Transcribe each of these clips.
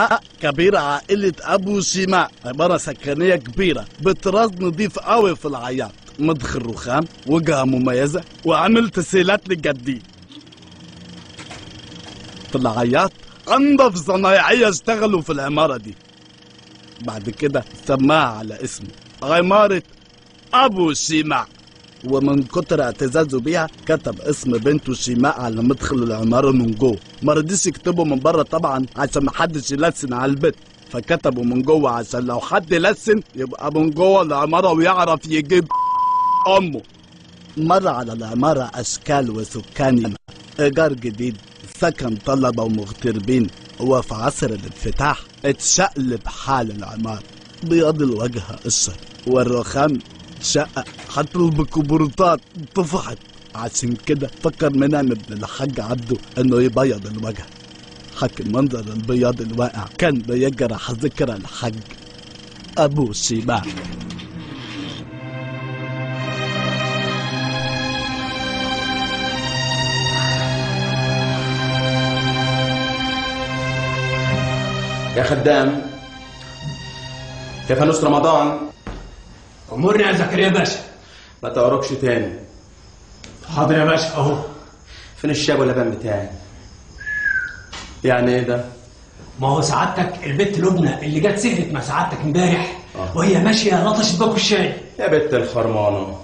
شيماء كبيرة عائلة ابو شيماء، عبارة سكنية كبيرة بطراز نظيف قوي في العياط، مدخل رخام، وجهة مميزة، وعمل تسهيلات للجديد. في العياط انضف صنايعية اشتغلوا في العمارة دي. بعد كده سماها على اسمه عمارة ابو شيماء، ومن كتر اعتزازه بيها كتب اسم بنته شيماء على مدخل العماره من جوه، ما رضيش يكتبه من بره طبعا عشان ما حدش يلسن على البيت، فكتبه من جوه عشان لو حد لسن يبقى من جوه العماره ويعرف يجيب امه. مر على العماره اشكال وسكانها، ايجار جديد، سكن طلبه ومغتربين، وفي عصر الانفتاح اتشقلب حال العماره، بياض الوجه قشر والرخام شقة حتى البكبورتات طفحت، عشان كده فكر منعم ابن الحاج عبده انه يبيض الوجه. حكي منظر البياض الواقع كان بيجرح ذكرى الحاج ابو شيماء. يا خدام، يا فانوس رمضان، امرني يا زكريا باشا. ما تقربش تاني. حاضر يا باشا. اهو فين الشاب واللبان بتاعي؟ يعني ايه ده؟ ما هو سعادتك البت لبنى اللي جت سهرت مع سعادتك امبارح وهي ماشيه لطشت باكو الشاي. يا بت الخرمانه،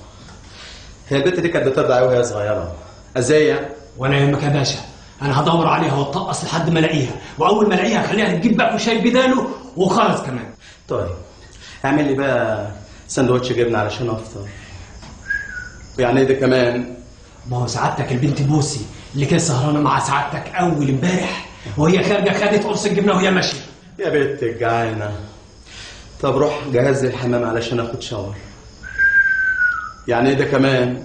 هي البت دي كانت بترضع وهي صغيره ازايه؟ ولا يهمك يا باشا، انا هدور عليها واتطقص لحد ما الاقيها، واول ما الاقيها هخليها تجيب باكو شاي بداله وخلاص كمان. طيب اعمل لي بقى سندوتش جبنه علشان افطر. ويعني ايه ده كمان؟ ما هو سعادتك البنت بوسي اللي كانت سهرانه مع سعادتك اول امبارح وهي خارجه خدت قرص الجبنه وهي ماشيه. يا بنت الجعانه. طب روح جهز لي الحمام علشان اخد شاور. يعني ايه ده كمان؟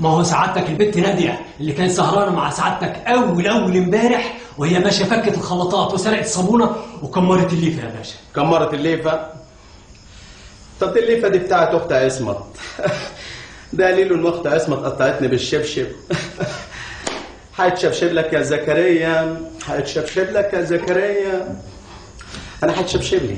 ما هو سعادتك البنت ناديه اللي كانت سهرانه مع سعادتك اول امبارح وهي ماشيه فكت الخلطات وسرقت الصابونه وكمرت الليفه يا باشا. كمرت الليفه؟ طب الليفه دي بتاعت اخت عصمت. ده ليلو ان اخت عصمت قطعتني بالشبشب. هيتشبشب لك يا زكريا، هيتشبشب لك يا زكريا. انا هتشبشب لي.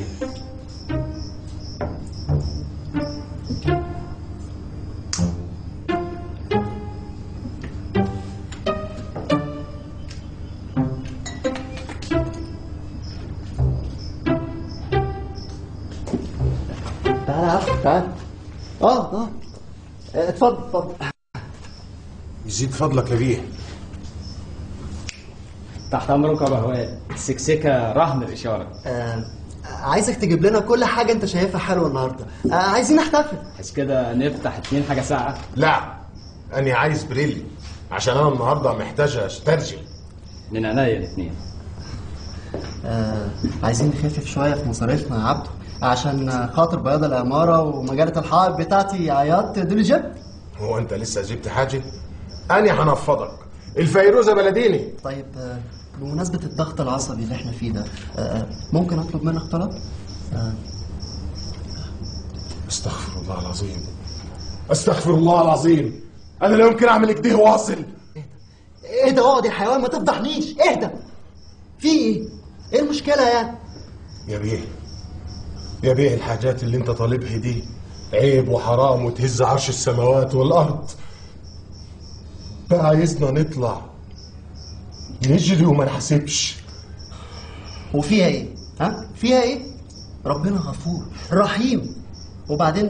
تعال. اتفضل اتفضل. يزيد فضلك يا بيه. تحت امرك يا بهواد. السكسكه رهن الاشاره. عايزك تجيب لنا كل حاجه انت شايفها حلوه النهارده. عايزين نحتفل. عايز كده نفتح 2 حاجه ساعه. لا، انا عايز بريلي عشان انا النهارده محتاج استرجل. من عينيا الاثنين. عايزين نخفف شويه في مصاريفنا يا عبده عشان خاطر بياض العماره ومجله الحائط بتاعتي عياط دول جبت. هو انت لسه جبت حاجه؟ انا هنفضك الفيروزه بلديني. طيب بمناسبه الضغط العصبي اللي احنا فيه ده، ممكن اطلب منك طلب؟ استغفر الله العظيم، استغفر الله العظيم. انا لا يمكن اعمل كده. واصل. اهدى اقعد يا حيوان، ما تفضحنيش. اهدى. في ايه؟ ايه المشكله يعني؟ يا بيه يا بيه، الحاجات اللي انت طالبها دي عيب وحرام وتهز عرش السماوات والارض. بقى عايزنا نطلع نجري وما نحاسبش. وفيها ايه؟ ها؟ فيها ايه؟ ربنا غفور رحيم. وبعدين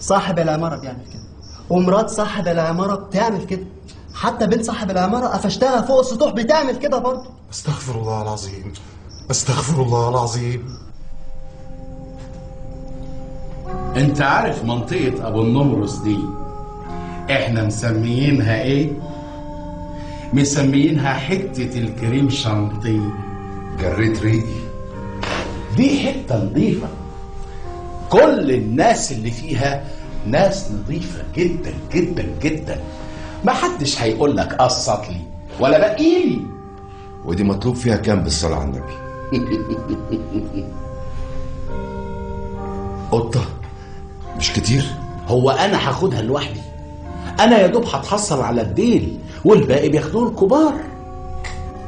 صاحب العماره بيعمل كده، ومرات صاحب العماره بتعمل كده، حتى بنت صاحب العماره قفشتها فوق السطوح بتعمل كده برضه. استغفر الله العظيم، استغفر الله العظيم. انت عارف منطقة ابو النمرس دي احنا مسميينها ايه؟ مسميينها حتة الكريم شانتيه. جريت ريقي. دي حتة نظيفة، كل الناس اللي فيها ناس نظيفة جدا جدا جدا، ما حدش هيقول لك قصت لي ولا بقيلي. ودي مطلوب فيها كام بالصلاة على النبي؟ قطة مش كتير. هو انا هاخدها لوحدي؟ انا يا دوب هتحصل على الديل والباقي بياخدوه الكبار.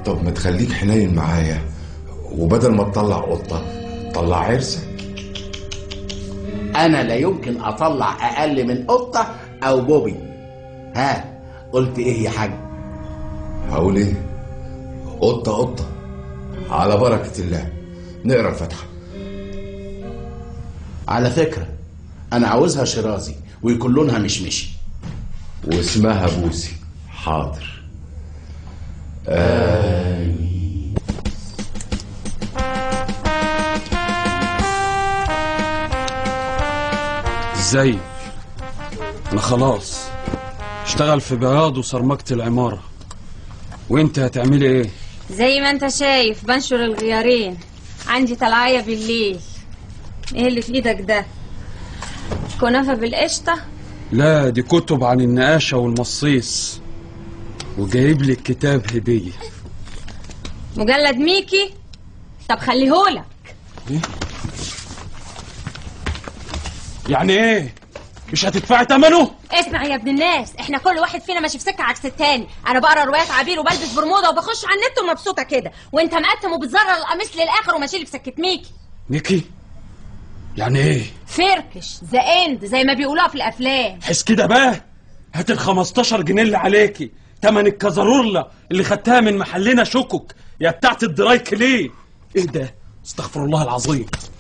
طب ما تخليك حنين معايا وبدل ما تطلع قطة طلع عرسك. أنا لا يمكن أطلع أقل من قطة أو بوبي. ها قلت إيه يا حاج؟ هقول إيه؟ قطة قطة على بركة الله. نقرأ الفاتحة. على فكرة أنا عاوزها شرازي ويكون لونها مشمشي واسمها بوسي. حاضر. آمين. ازاي؟ أنا خلاص اشتغل في بياض وصرمجة العمارة. وأنت هتعملي إيه؟ زي ما أنت شايف بنشر الغيارين. عندي طلعية بالليل. إيه اللي في إيدك ده؟ كنافة بالقشطة؟ لا دي كتب عن النقاشة والمصيص. وجايب لك كتاب هدية. مجلد ميكي؟ طب خليهولك. إيه؟ يعني إيه؟ مش هتدفعي ثمنه؟ اسمع يا ابن الناس، احنا كل واحد فينا ماشي في سكة عكس التاني. انا بقرا روايات عبير وبلبس برموده وبخش على النت ومبسوطة كده، وانت مقتم وبتزرر القميص للآخر وماشي لي في سكة ميكي. ميكي؟ يعني ايه؟ فركش، ذا اند زي ما بيقولوها في الأفلام. حس كده بقى، هات ال 15 جنيه اللي عليكي، تمن الكازارورلا اللي خدتها من محلنا شكك، يا بتاعة الدراي كليه. ايه ده؟ استغفر الله العظيم.